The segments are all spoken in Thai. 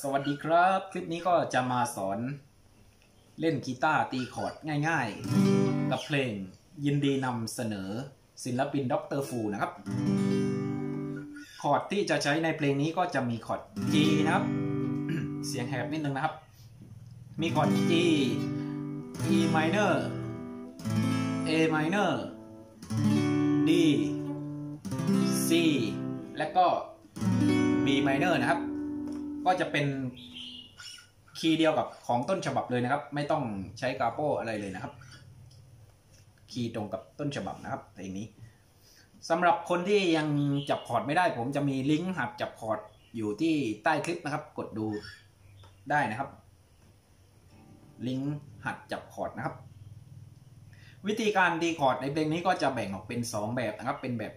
สวัสดีครับคลิปนี้ก็จะมาสอนเล่นกีตาร์ตีคอร์ดง่ายๆกับเพลงยินดีนำเสนอศิลปินดร.ฟูนะครับคอร์ดที่จะใช้ในเพลงนี้ก็จะมีคอร์ด G นะครับ เสียงแหบนิดนึงนะครับมีคอร์ด G E minor A minor D C และก็ B minor นะครับก็จะเป็นคีย์เดียวกับของต้นฉบับเลยนะครับไม่ต้องใช้กาโป้อะไรเลยนะครับคีย์ตรงกับต้นฉบับนะครับเพลงนี้สำหรับคนที่ยังจับคอร์ดไม่ได้ผมจะมีลิงก์หัดจับคอร์ดอยู่ที่ใต้คลิปนะครับกดดูได้นะครับลิงก์หัดจับคอร์ดนะครับวิธีการตีคอร์ดในเพลงนี้ก็จะแบ่งออกเป็น2แบบนะครับเป็นแบบ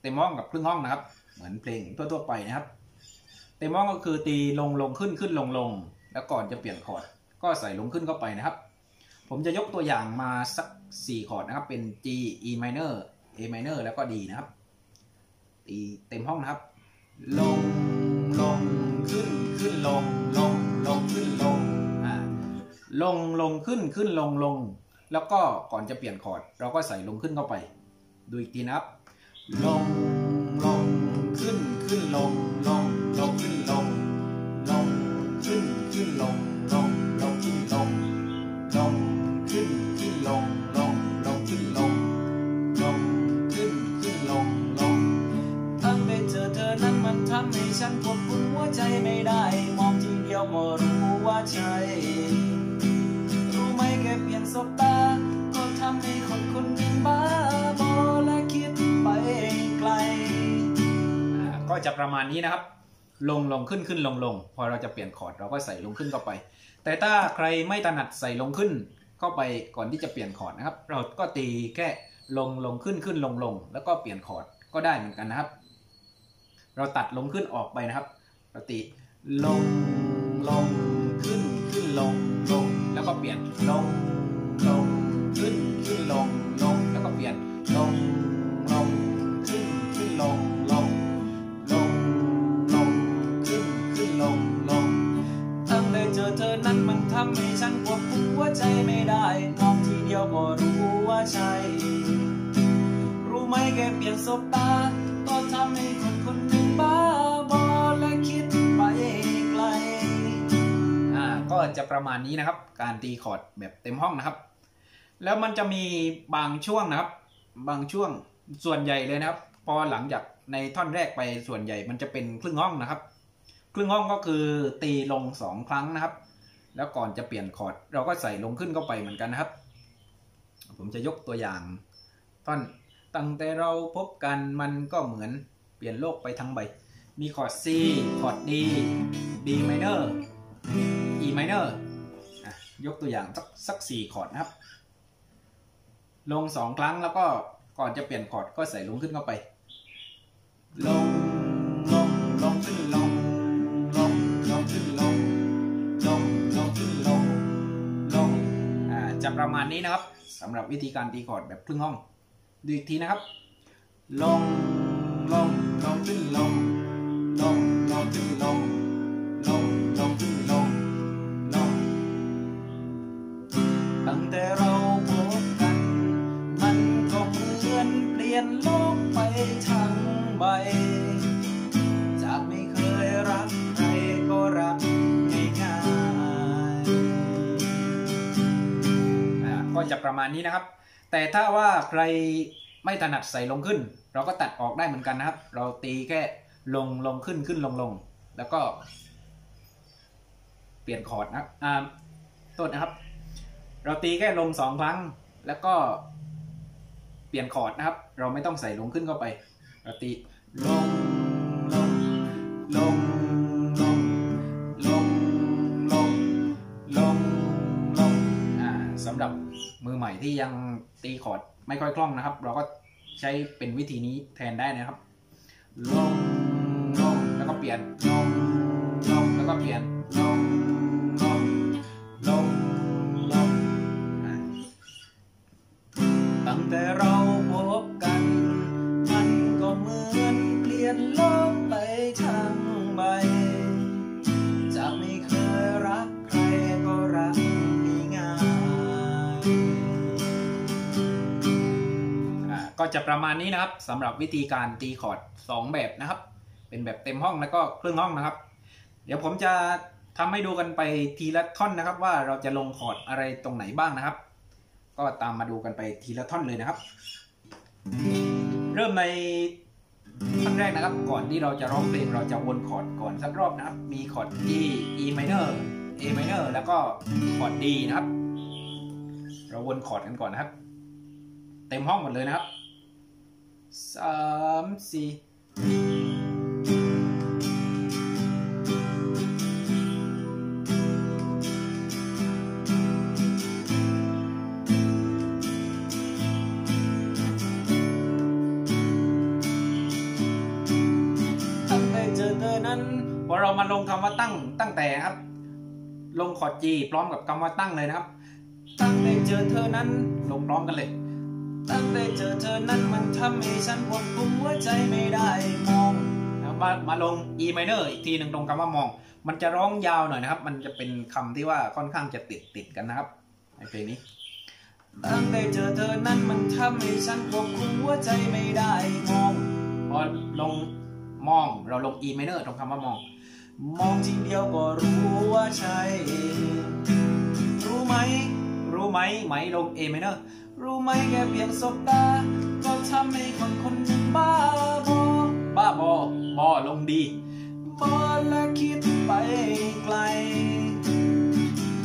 เต็มห้องกับครึ่งห้องนะครับเหมือนเพลงทั่วๆไปนะครับเต็มห้องก็คือตีลงลงขึ้นขึ้นลงลงแล้วก่อนจะเปลี่ยนคอร์ดก็ใส่ลงขึ้นเข้าไปนะครับผมจะยกตัวอย่างมาสัก4คอร์ดนะครับเป็น G E minor A minor แล้วก็ D นะครับตีเต็มห้องนะครับลงลงขึ้นขึ้นลงลงลงขึ้นลงลงลงขึ้นขึ้นลงลงแล้วก็ก่อนจะเปลี่ยนคอร์ดเราก็ใส่ลงขึ้นเข้าไปดูอีกทีนะครับลงลงขึ้นขึ้นลงลงลงขึ้นลงลงขึ้นขึ้นลงลงลงขึ้นลงลงขึ้นขึ้นลงลงลงขึ้นลงลงขึ้นขึ้นลงลงถ้าไม่เจอเธอนั้นมันทำให้ฉันควบคุมหัวใจไม่ได้มองทีเดียวก็รู้ว่าใช่รู้ไหมแค่เปลี่ยนสบตาก็ทำให้คนคนหนึ่งบ้าบอและคิดไปไกลก็จะประมาณนี้นะครับลงลงขึ้นขึ้นลงลงพอเราจะเปลี่ยนคอร์ดเราก็ใส่ลงขึ้นเข้าไปแต่ถ้าใครไม่ถนัดใส่ลงขึ้นเข้าไปก่อนที่จะเปลี่ยนคอร์ดนะครับเราก็ตีแค่ลงลงขึ้นขึ้นลงลงแล้วก็เปลี่ยนคอร์ดก็ได้เหมือนกันนะครับเราตัดลงขึ้นออกไปนะครับเราตีลงลงขึ้นขึ้นลงลงแล้วก็เปลี่ยนลงลงขึ้นขึ้นลงลงแล้วก็เปลี่ยนลงลงขึ้นขึ้นลงลงเธอนั้นมันทำให้ฉันควบคุมหัวใจไม่ได้มองทีเดียวก็รู้ว่าใช่รู้ไหมแกเปลี่ยนสบตาก็ทำให้คนคนหนึ่งบ้าบอและคิดไปไกลก็จะประมาณนี้นะครับการตีคอร์ดแบบเต็มห้องนะครับแล้วมันจะมีบางช่วงนะครับบางช่วงส่วนใหญ่เลยนะครับพอหลังจากในท่อนแรกไปส่วนใหญ่มันจะเป็นครึ่งห้องนะครับครึ่งห้องก็คือตีลง2ครั้งนะครับแล้วก่อนจะเปลี่ยนคอร์ดเราก็ใส่ลงขึ้นเข้าไปเหมือนกันนะครับผมจะยกตัวอย่างท่อนตั้งแต่เราพบกันมันก็เหมือนเปลี่ยนโลกไปทั้งใบมีคอร์ด C คอร์ด D B minor E minor ยกตัวอย่างสัก4คอร์ดนะครับลง2ครั้งแล้วก็ก่อนจะเปลี่ยนคอร์ดก็ใส่ลงขึ้นเข้าไปลงลงลงขึ้นลงจะประมาณนี้นะครับสำหรับวิธีการตีคอร์ดแบบครึ่งห้องดูอีกทีนะครับลงลงลงขึ้นลงลงลงขึ้นลงลงลงขึ้นลงลงตั้งแต่เราพบกันมันก็เหมือนเปลี่ยนโลกไปทั้งใบจากไม่เคยรักใครก็รักง่ายก็จะประมาณนี้นะครับแต่ถ้าว่าใครไม่ถนัดใส่ลงขึ้นเราก็ตัดออกได้เหมือนกันนะครับเราตีแค่ลงลงขึ้นขึ้นลงลงแล้วก็เปลี่ยนคอร์ดนะต้นนะครับเราตีแค่ลง2ครั้งแล้วก็เปลี่ยนคอร์ดนะครับเราไม่ต้องใส่ลงขึ้นเข้าไปเราตีลงลงลงลงลงลงลงลงสำหรับมือใหม่ที่ยังตีคอร์ดไม่ค่อยคล่องนะครับเราก็ใช้เป็นวิธีนี้แทนได้นะครับลงลงแล้วก็เปลี่ยนลงลงแล้วก็เปลี่ยนลงลงลงลงตั้งแต่เราพบกันมันก็เหมือนเปลี่ยนโลกไปทั้งใบ ก็จะประมาณนี้นะครับสำหรับวิธีการตีคอร์ด2แบบนะครับเป็นแบบเต็มห้องแล้วก็ครึ่งห้องนะครับเดี๋ยวผมจะทำให้ดูกันไปทีละท่อนนะครับว่าเราจะลงคอร์ดอะไรตรงไหนบ้างนะครับก็ตามมาดูกันไปทีละท่อนเลยนะครับเริ่มในท่อนแรกนะครับก่อนที่เราจะร้องเพลงเราจะวนคอร์ดก่อนสักรอบนะครับมีคอร์ดที่ E minor A minor แล้วก็คอร์ด D นะครับเราวนคอร์ดกันก่อนนะครับเต็มห้องหมดเลยนะครับ3 4พอเรามาลงคำว่าตั้งแต่ครับลงคอร์ด G พร้อมกับคำว่าตั้งเลยนะครับตั้งแต่เจอเธอนั้นลงพร้อมกันเลยตั้งแต่เจอเธอนั้นมันทำให้ฉันควบคุมหัวใจไม่ได้มองมาลง E minor อีกทีหนึ่งตรงคำว่ามองมันจะร้องยาวหน่อยนะครับมันจะเป็นคำที่ว่าค่อนข้างจะติดกันนะครับในเพลงนี้ตั้งแต่เจอเธอนั้นมันทำให้ฉันควบคุมหัวใจไม่ได้มองพอลงมองเราลง E minor ตรงคำว่ามองมองทีเดียวก็รู้ว่าใช่รู้ไหมไหมลง A minor รู้ไหมแกเพียงสบตาก็ทำให้คนหนึ่งบ้าบอลงดีบอและคิดไปไกล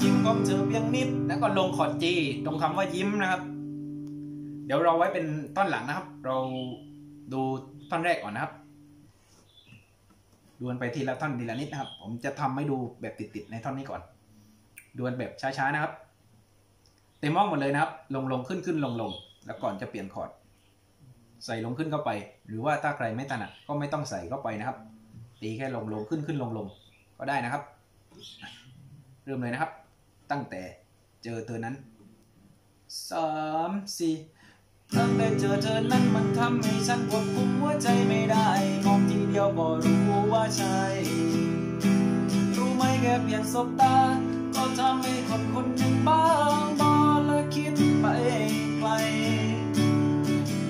ยิ้มของเธอเพียงนิดแล้วก็ลงคอร์ด G ตรงคำว่ายิ้มนะครับเดี๋ยวเราไว้เป็นต้นหลังนะครับเราดูท่อนแรกก่อนนะครับดวนไปทีละท่อนทีละนิดนะครับผมจะทำให้ดูแบบติดในท่อนนี้ก่อนดวนแบบช้าๆนะครับเต็มห้องหมดเลยนะครับลงๆขึ้นๆลงๆแล้วก่อนจะเปลี่ยนคอร์ดใส่ลงขึ้นเข้าไปหรือว่าถ้าใครไม่ถนัดก็ไม่ต้องใส่เข้าไปนะครับตีแค่ลงๆขึ้นๆลงๆก็ได้นะครับเริ่มเลยนะครับตั้งแต่เจอเธอนั้น3 4ตั้งแต่เจอเธอนั้นมันทำให้ฉันควบคุมหัวใจไม่ได้มองทีเดียวก็รู้ว่าใช่รู้ไหมแค่เพียงสบตาก็ทำให้คนหนึ่งบ้าบอและคิดไปไกล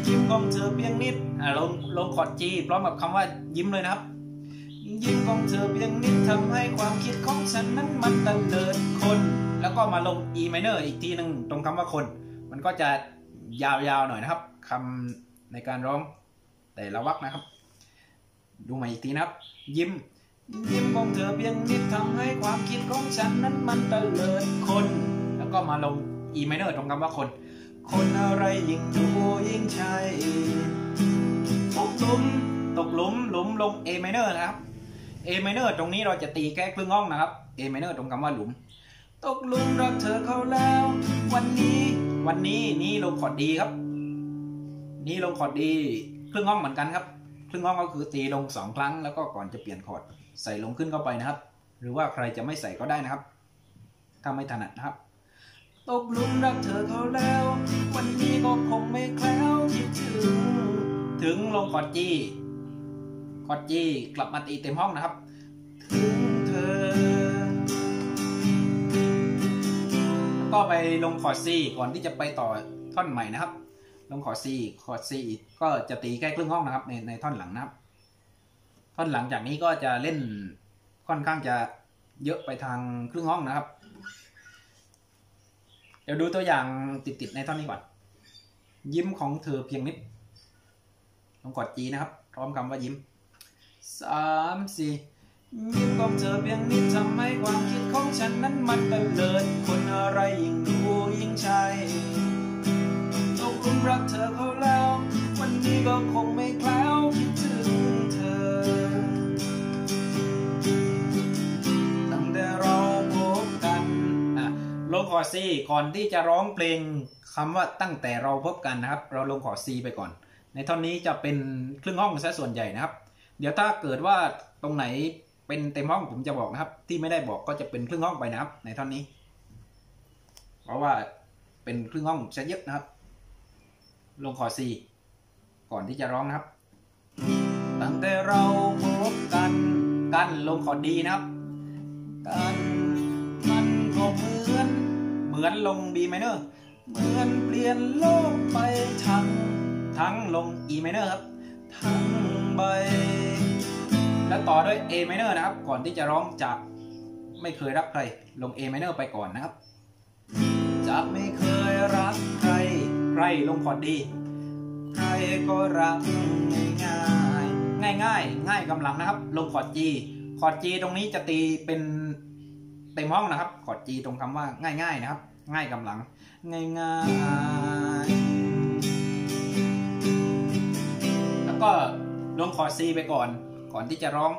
ยิ้มของเธอเพียงนิดลงคอร์ด G พร้อมกับคำว่ายิ้มเลยนะครับยิ้มของเธอเพียงนิดทำให้ความคิดของฉันนั้นมันดันเดินคนแล้วก็มาลง E minor อีกทีหนึ่งตรงคำว่าคนมันก็จะยาวๆหน่อยนะครับคำในการร้องแต่ละวรรคนะครับดูใหม่อีกทีนะครับยิ้มของเธอเพียงนิดทำให้ความคิดของฉันนั้นมันตะเลิดคนแล้วก็มาลง E minor ตรงคำว่าคนอะไรยิ่งดูยิ่งใช่ตกหลุมลง A minor นะครับ A minor ตรงนี้เราจะตีแก้ครึ่งห้องนะครับ A minor ตรงคำว่าหลุมตกหลุมรักเธอเขาแล้ววันนี้นี่ลงคอร์ด D ครับนี่ลงคอร์ด D ครึ่งห้องเหมือนกันครับครึ่งห้องก็คือตีลง2ครั้งแล้วก็ก่อนจะเปลี่ยนคอร์ดใส่ลงขึ้นเข้าไปนะครับหรือว่าใครจะไม่ใส่ก็ได้นะครับถ้าไม่ถนัดนะครับตกลุมรักเธอเขาแล้ววันนี้ก็คงไม่แคล้วคิดถึงลงคอร์ด G คอร์ด G กลับมาตีเต็มห้องนะครับถึงเธอก็ไปลงคอร์ด C ก่อนที่จะไปต่อท่อนใหม่นะครับลงคอร์ด C ก็จะตีใกล้ครึ่งห้องนะครับในท่อนหลังนะครับท่อนหลังจากนี้ก็จะเล่นค่อนข้างจะเยอะไปทางครึ่งห้องนะครับเดี๋ยวดูตัวอย่างติดในท่อนนี้ก่อนยิ้มของเธอเพียงนิดลงคอร์ด G นะครับพร้อมคำว่ายิ้ม3 4ยิ้มของเธอเพียงนิดทำให้ความคิดของฉันนั้นมันตะเลิดคนอะไรยิ่งดูยิ่งใช่ตกหลุมรักเธอเขาแล้ววันนี้ก็คงไม่แคล้วคิดถึงเธอตั้งแต่เราพบกันลงคอร์ด C ก่อนที่จะร้องเพลงคำว่าตั้งแต่เราพบกันนะครับเราลงคอร์ด C ไปก่อนในท่อนนี้จะเป็นครึ่งห้องซะส่วนใหญ่นะครับเดี๋ยวถ้าเกิดว่าตรงไหนเป็นเต็มห้องผมจะบอกนะครับที่ไม่ได้บอกก็จะเป็นครึ่งห้องไปนะครับในท่อนนี้เพราะว่าเป็นครึ่งห้องซะเยอะนะครับลงคอร์ด C ก่อนที่จะร้องนะครับตั้งแต่เราพบกันลงคอร์ด D นะครับกันมันก็เหมือนลง B minor เหมือนเปลี่ยนโลกไปทั้ง ทั้งลง E minor ครับทั้งใบและต่อด้วย A minor นะครับก่อนที่จะร้องจากไม่เคยรักใครลง A minor ไปก่อนนะครับจากไม่เคยรักใครใครลงคอร์ดดีใครก็รักง่ายง่ายง่ายง่ายกำลังนะครับลงคอร์ด G คอร์ด G ตรงนี้จะตีเป็นเต็มห้องนะครับคอร์ด G ตรงคำว่าง่ายง่ายนะครับง่ายกำลังง่ายง่ายแล้วก็ลงคอร์ด C ไปก่อนที่จะร้อง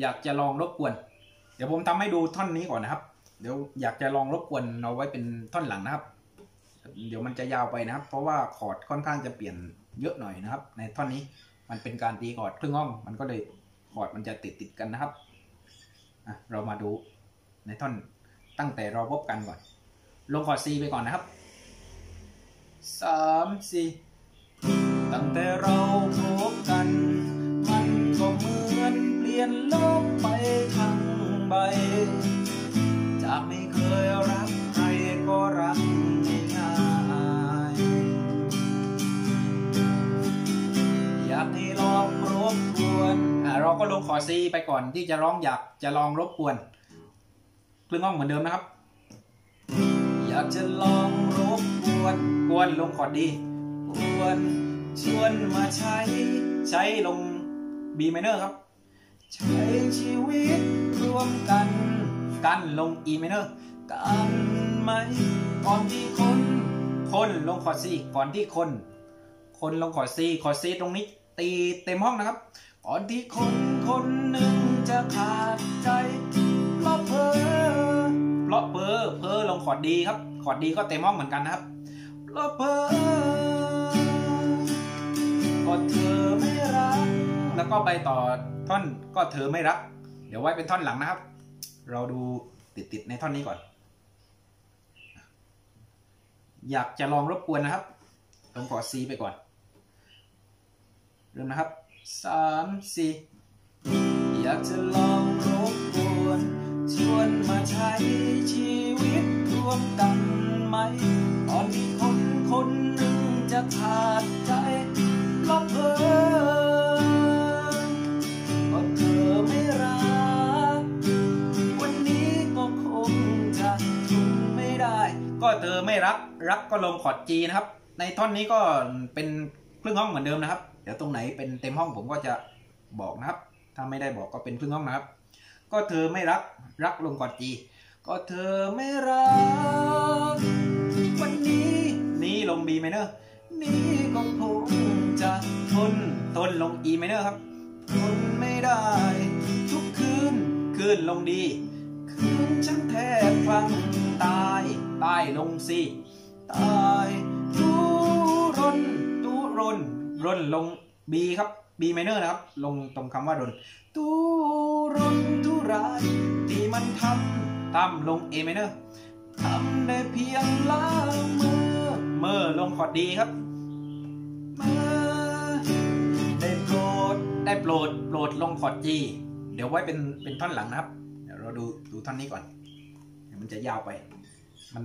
อยากจะลองรบกวนเดี๋ยวผมทำให้ดูท่อนนี้ก่อนนะครับเดี๋ยวอยากจะลองรบกวนเอาไว้เป็นท่อนหลังนะครับเดี๋ยวมันจะยาวไปนะครับเพราะว่าคอร์ดค่อนข้างจะเปลี่ยนเยอะหน่อยนะครับในท่อนนี้มันเป็นการตีคอร์ดครึ่งห้องมันก็เลยคอร์ดมันจะติดกันนะครับเรามาดูในท่อนตั้งแต่เราพบกันก่อนลงคอร์ด C ไปก่อนนะครับ3 4ตั้งแต่เราพบกันมันก็เหมือนเปลี่ยนโลกไปทั้งใบจากไม่เคยรักใครก็รักง่ายอยากให้ลองรบกวนเราก็ลงคอร์ด C ไปก่อนที่จะร้องอยากจะลองรบกวนครึ่งห้องเหมือนเดิมนะครับอยากจะลองรบกวนกวนลงคอร์ด D กวนชวนมาใช้ลง B minor ครับใช้ชีวิตร่วมกันกันลง E minor กันไหมก่อนที่คนลงคอร์ด C ก่อนที่คนลงคอร์ด C คอร์ด C ตรงนี้ตีเต็มห้องนะครับก่อนที่คนหนึ่งจะขาดใจเพลอลงคอร์ด D ครับคอร์ด D ก็เต็มห้องเหมือนกันนะครับเพลอเธอไม่รักแล้วก็ไปต่อท่อนก็เธอไม่รักเดี๋ยวไว้เป็นท่อนหลังนะครับเราดูติดในท่อนนี้ก่อนอยากจะลองรบกวนนะครับลงคอร์ด C ไปก่อนเริ่มนะครับ3 4อยากจะลองรบกวนชวนมาใช้ชีวิตร่วมกันไหมตอนที่คนหนึ่งจะขาดใจเพราะเธอไม่รักวันนี้ก็คงจะทนไม่ได้ก็เธอไม่รักก็ลงคอร์ด G นะครับในท่อนนี้ก็เป็นครึ่งห้องเหมือนเดิมนะครับเดี๋ยวตรงไหนเป็นเต็มห้องผมก็จะบอกนะครับถ้าไม่ได้บอกก็เป็นครึ่งห้องนะครับก็เธอไม่รักลงคอร์ด G ก็เธอไม่รักวันนี้นี่ลง B minor นี่ก็คงจะทนลง E minor ครับทนไม่ได้ทุกคืนลง D คืนฉันแทบคลั่งตายลง C ตายดุร้นลง B ครับ B minor นะครับลงตรงคำว่าดุนดุร้นดุร้ายที่มันทำลง A minor ทำได้เพียงละเมื่อลงคอร์ด D ครับได้โปรดลงคอร์ด G เดี๋ยวไว้เป็นท่อนหลังนะครับเดี๋ยวเราดูท่อนนี้ก่อนมันจะยาวไปมัน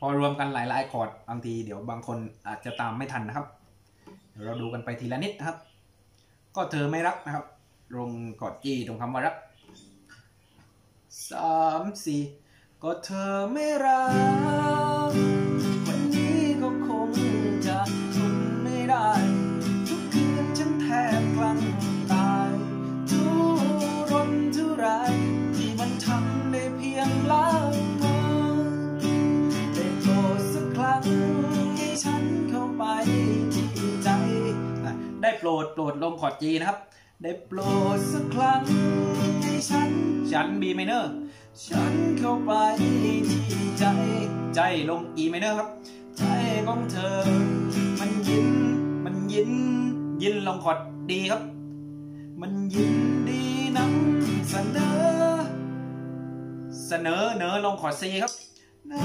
พอรวมกันหลายๆคอร์ดบางทีเดี๋ยวบางคนอาจจะตามไม่ทันนะครับเดี๋ยวเราดูกันไปทีละนิดนะครับก็เธอไม่รักนะครับลงคอร์ด G ตรงคำว่ารัก3 4ก็เธอไม่รักวันนี้ก็คงจะทนไม่ได้ทุกคืนฉันแทบคลั่งตายทุรนทุรายที่มันทำได้เพียงละเมอได้โปรดสักครั้งให้ฉันเข้าไปที่ใจได้โปรดลงคอร์ด G นะครับได้โปรดสักครั้งให้ฉัน B minorฉันเข้าไปที่ใจลง E minor ครับใจของเธอมันยินลงคอร์ด D ครับมันยินดีนำเสนอเนอลงคอร์ด C ครับเนอ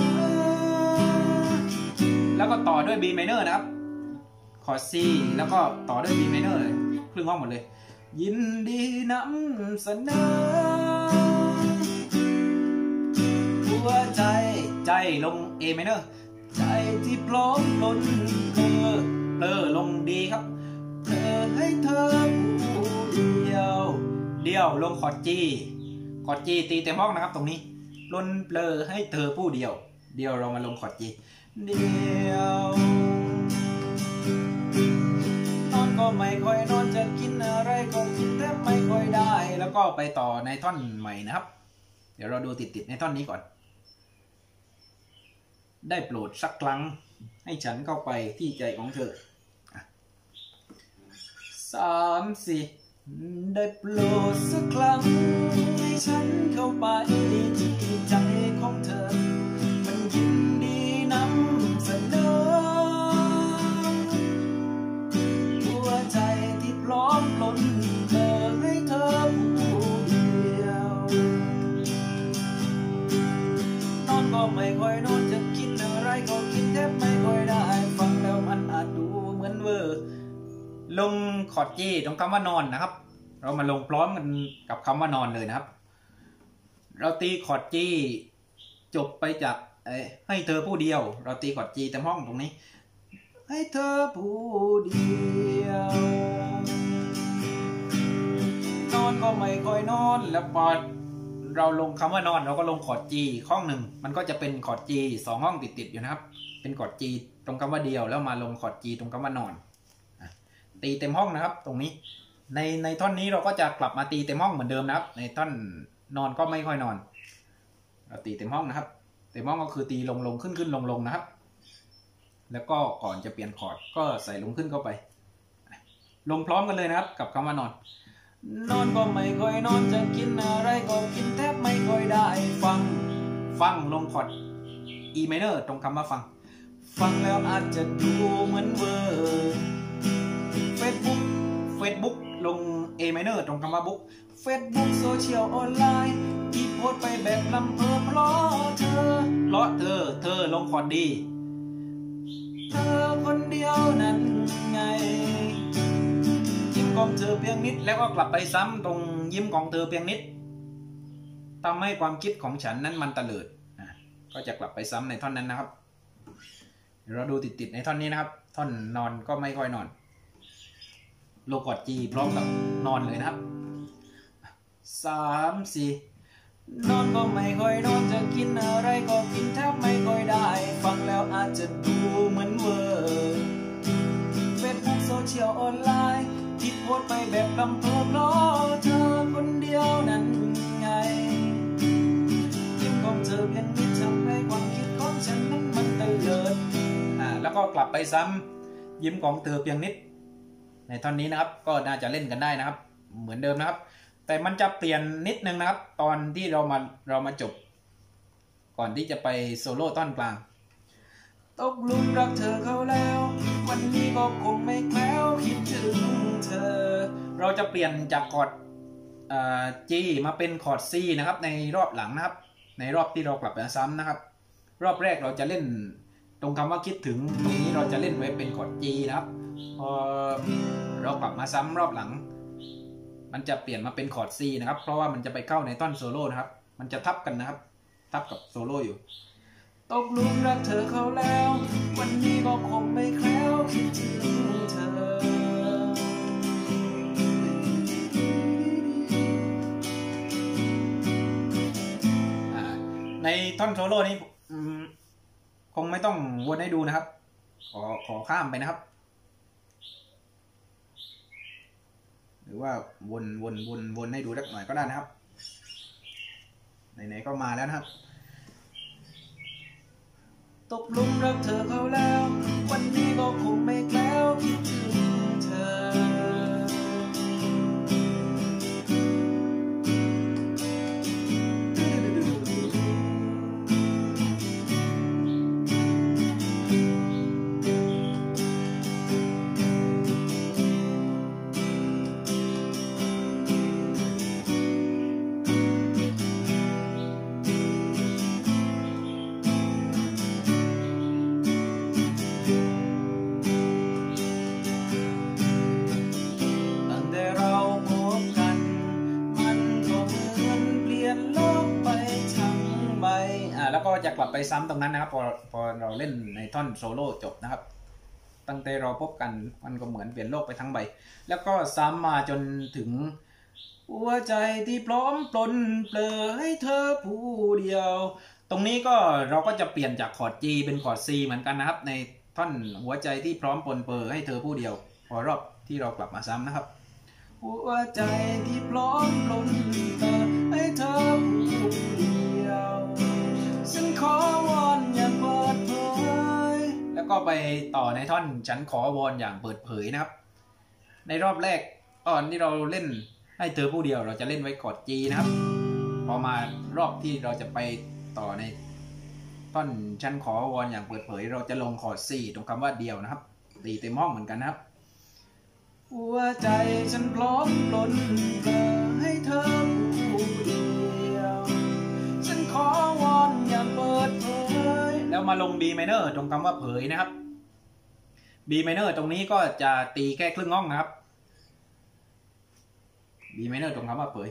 แล้วก็ต่อด้วย B minor นะครับคอร์ด C แล้วก็ต่อด้วย B minor เลยครึ่งห้องหมดเลยยินดีนำเสนอใจลง A minor เธ ใจที่พร้อมล้นเธอเติร์ลงดีครับเธอให้เธอผู้เดียวเดี่ยวลงคอร์ดจีคอร์ดจีตีเต็มห้องนะครับตรงนี้ล้นเธอให้เธอผู้เดียวเดี่ยวเรามาลงคอร์ดจีเดี่ยวตอนก็ไม่ค่อยนอนจะกินอะไรก็กินแต่ไม่ค่อยได้แล้วก็ไปต่อในท่อนใหม่นะครับเดี๋ยวเราดูติดๆในท่อนนี้ก่อนได้โปรดสักครั้งให้ฉันเข้าไปที่ใจของเธอสามสี่ได้โปรดสักครั้งให้ฉันเข้าไปที่ใจของเธอมันยินดีนำเสนอหัวใจที่พร้อมล้นเธอให้เธอผู้เดียวตอนก็ไม่ค่อยนอนจะคิดอะไรก็คิดแทบไม่ค่อยได้ฟังแล้วมันอาจดูเหมือนเวอร์ลงคอร์ดจีตรงคำว่านอนนะครับเรามาลงพร้อมกันกับคำว่านอนเลยนะครับเราตีคอร์ดจีจบไปจากให้เธอผู้เดียวเราตีคอร์ดจีเต็มห้องตรงนี้ให้เธอผู้เดียวนอนก็ไม่ค่อยนอนแล้วพอเราลงคำว่านอนเราก็ลงคอร์ดจีห้องหนึ่งมันก็จะเป็นคอร์ดจีสองห้องติดๆอยู่นะครับเป็นคอร์ดจีตรงคำว่าเดียวแล้วมาลงคอร์ดจีตรงคำว่านอนตีเต็มห้องนะครับตรงนี้ในท่อนนี้เราก็จะกลับมาตีเต็มห้องเหมือนเดิมนะครับในท่อนนอนก็ไม่ค่อยนอนเราตีเต็มห้องนะครับเต็มห้องก็คือตีลงลงขึ้นขึ้นลงลงนะครับแล้วก็ก่อนจะเปลี่ยนคอร์ดก็ใส่ลงขึ้นเข้าไปลงพร้อมกันเลยนะครับกับคำว่านอนนอนก็ไม่ค่อยนอนจะกินอะไรก็กินแทบไม่ค่อยได้ฟังลงคอร์ด E minor ตรงคำว่าฟังแล้วอาจจะดูเหมือนเวอร์เฟซบุ๊กลง A minor ตรงคำว่าบุ๊กเฟซบุ๊กโซเชียลออนไลน์ที่โพสไปแบบลำเพิบเพราะเธอเธอลงคอร์ดดีเธอคนเดียวนั้นไงยิ้มของเธอเพียงนิดแล้วก็กลับไปซ้ำตรงยิ้มของเธอเพียงนิดทำให้ความคิดของฉันนั้นมันตะเลิดก็จะกลับไปซ้ำในท่อนนั้นนะครับเดี๋ยวเราดูติดๆในท่อนนี้นะครับท่อนนอนก็ไม่ค่อยนอนลงคอร์ดจีพร้อมกับนอนเลยนะครับสามสี่นอนก็ไม่ค่อยนอนจะกินอะไรก็กินแทบไม่ค่อยได้ฟังแล้วอาจจะดูเหมือนเวอร์เฟซบุ๊กโซเชียลออนไลน์ที่โพสไปแบบลำเพิบเพราะเธอคนเดียวนั้นไงยิ้มของเธอเพียงนิดทำให้ความคิดของฉันนั้นมันตะเลิดแล้วก็กลับไปซ้ำยิ้มของเธอเพียงนิดในท่อนนี้นะครับก็น่าจะเล่นกันได้นะครับเหมือนเดิมนะครับแต่มันจะเปลี่ยนนิดนึงนะครับตอนที่เรามาจบก่อนที่จะไปโซโล่ท่อนกลางตกหลุมรักเธอเขาแล้ววันนี้ก็คงไม่แคล้วคิดถึงเธอเราจะเปลี่ยนจากคอร์ดจีมาเป็นคอร์ดซีนะครับในรอบหลังนะครับในรอบที่เรากลับมาซ้ำนะครับรอบแรกเราจะเล่นตรงคำว่าคิดถึงตรงนี้เราจะเล่นไว้เป็นคอร์ดจีนะครับพอเรากลับมาซ้ำรอบหลังมันจะเปลี่ยนมาเป็นคอร์ด C นะครับเพราะว่ามันจะไปเข้าในท่อนโซโล่นะครับมันจะทับกันนะครับทับกับโซโล่อยู่ตกหลุมรักเธอเขาแล้ววันนี้ก็คงไม่แคล้วคิดถึงเธอในท่อนโซโล่นี้คงไม่ต้องวนให้ดูนะครับขอข้ามไปนะครับหรือว่าวนให้ดูสักหน่อยก็ได้นะครับไหนๆก็มาแล้วนะครับตกลุมรักเธอเขาแล้ววันนี้ก็คงไม่แคล้วคิดถึงเธอ จะกลับไปซ้ำตรงนั้นนะครับพอเราเล่นในท่อนโซโล่จบนะครับตั้งแต่เราพบกันมันก็เหมือนเปลี่ยนโลกไปทั้งใบแล้วก็ซ้ำมาจนถึงหัวใจที่พร้อมปลนเปลือยให้เธอผู้เดียวตรงนี้ก็เราก็จะเปลี่ยนจากคอร์ด G เป็นคอร์ด C เหมือนกันนะครับในท่อนหัวใจที่พร้อมปลนเปลือยให้เธอผู้เดียวพอรอบที่เรากลับมาซ้ำนะครับหัวใจที่พร้อมปลนเปลือยให้เธอผู้เดียวฉันขอวอนอย่าเปิดเผยแล้วก็ไปต่อในท่อนฉันขอวอนอย่างเปิดเผยนะครับในรอบแรกตอนที่เราเล่นให้เธอผู้เดียวเราจะเล่นไว้คอร์ด G นะครับพอมารอบที่เราจะไปต่อในท่อนฉันขอวอนอย่างเปิดเผยเราจะลงคอร์ด C ตรงคำว่าเดียวนะครับตีเต็มห้องเหมือนกันนะครับหัวใจฉันพร้อมปลนเปลือยให้เธอผู้เดียวฉันขอวอนอย่าเปิดเผยแล้วมาลง B minor ตรงคำว่าเผยนะครับ B minor ตรงนี้ก็จะตีแค่ครึ่งห้องนะครับB minor ตรงคำว่าเผย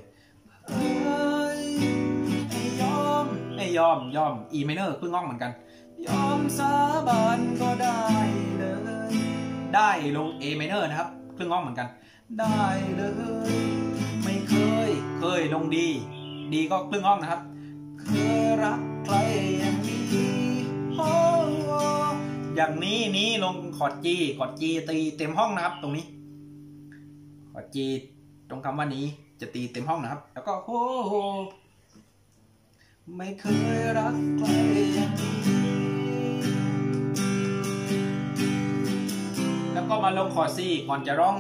ยอม E minor ครึ่งห้องเหมือนกันยอมสาบานก็ได้เลยได้ลง A minor นะครับครึ่งห้องเหมือนกันได้เลยไม่เคยลง D ดีก็ครึ่งห้องนะครับเคยรักใครอย่างนี้อย่างนี้ลงคอร์ด G คอร์ด G ตีเต็มห้องนะครับตรงนี้คอร์ด Gตรงคำว่านี้จะตีเต็มห้องนะครับแล้วก็โอ้โหไม่เคยรักใครอย่างนี้แล้วก็มาลงคอร์ด C ก่อนจะร้อง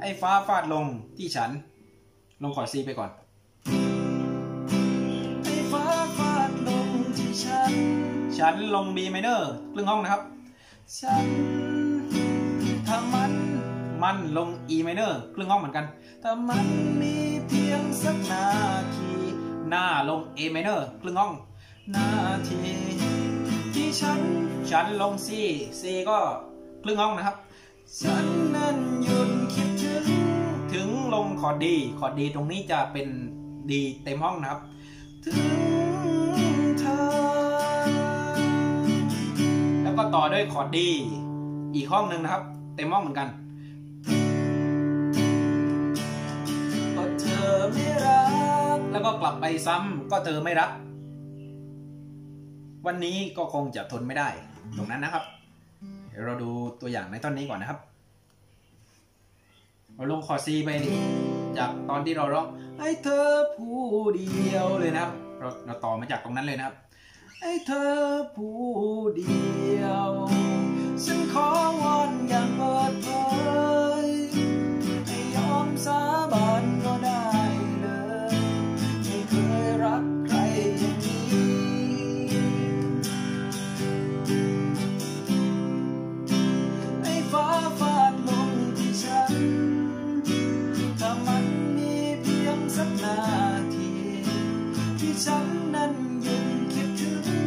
ไอ้ฟ้าฟาดลงที่ฉันลงคอร์ด C ไปก่อนไอ้ฟ้าฟาดลงที่ฉันลง B minor ครึ่งห้องนะครับฉันทำมันลง E minor ครึ่งห้องเหมือนกันถ้ามันมีเพียงสักนาทีหน้าลง A minor ครึ่งห้องนาทีที่ฉันลง C ก็ครึ่งห้องนะครับฉันนั้นหยุดคิดถึงลงคอร์ด D คอร์ด D ตรงนี้จะเป็น D เต็มห้องนะครับถึงเธอแล้วก็ต่อด้วยคอร์ด D อีกห้องหนึ่งนะครับเต็มห้องเหมือนกันเธอไม่รักแล้วก็กลับไปซ้ำก็เธอไม่รักวันนี้ก็คงจะทนไม่ได้ตรงนั้นนะครับเดี๋ยวเราดูตัวอย่างในท่อนนี้ก่อนนะครับเราลงคอร์ด C ไปจากตอนที่เราร้องให้เธอผู้เดียวเลยนะครับเราต่อมาจากตรงนั้นเลยนะครับให้เธอผู้เดียวฉันขอวอนอย่าเปิดเผยให้ยอมสาบานฉันนั้นยังคิดถึง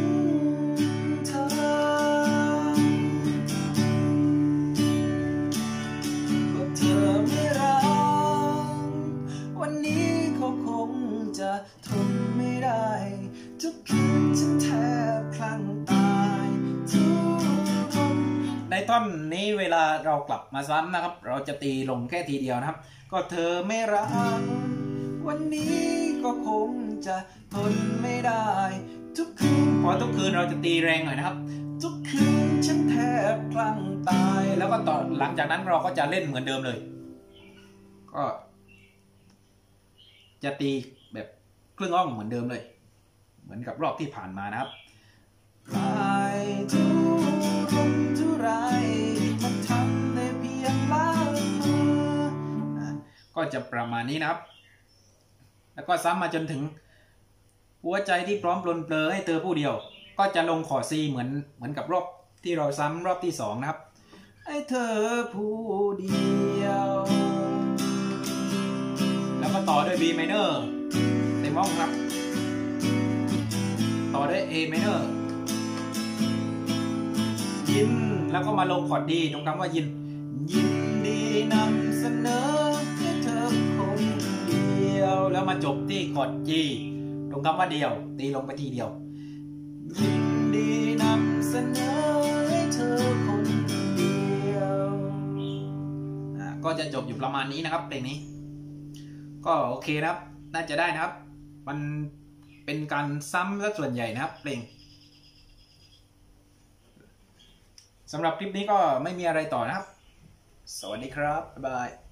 เธอก็เธอไม่รักวันนี้เขาคงจะทนไม่ได้ทุกคืนฉันแทบคลั่งตายทุกคนในท่อนนี้เวลาเรากลับมาซ้ำนะครับเราจะตีลงแค่ทีเดียวนะครับก็เธอไม่รักวันนี้ก็คงจะทนไม่ได้ทุกคืนพอทุกคืนเราจะตีแรงหน่อยนะครับทุกคืนฉันแทบคลั่งตายแล้วก็ต่อหลังจากนั้นเราก็จะเล่นเหมือนเดิมเลยก็จะตีแบบครึ่งห้องเหมือนเดิมเลยเหมือนกับรอบที่ผ่านมานะครับลายทุกลมทุไรมันทำได้เพียงล้างมือก็จะประมาณนี้นะครับแล้วก็ซ้ำมาจนถึงหัวใจที่พร้อมปลนเปลือยให้เธอผู้เดียวก็จะลงคอร์ด C เหมือนกับรอบที่เราซ้ำรอบที่สองนะครับให้เธอผู้เดียวแล้วก็ต่อด้วย B minor เต็มห้องครับต่อด้วย A minor ยินแล้วก็มาลงคอร์ด D ตรงคำว่ายินดีนำเสนอให้เธอคนแล้วมาจบที่คอร์ด G ตรงคำว่าเดียวตีลงไปทีเดียว ยินดีนำเสนอให้เธอคนเดียวก็จะจบอยู่ประมาณนี้นะครับเพลงนี้ก็โอเคนะครับน่าจะได้นะครับมันเป็นการซ้ำและส่วนใหญ่นะครับเพลงสำหรับคลิปนี้ก็ไม่มีอะไรต่อนะครับสวัสดีครับบ๊ายบาย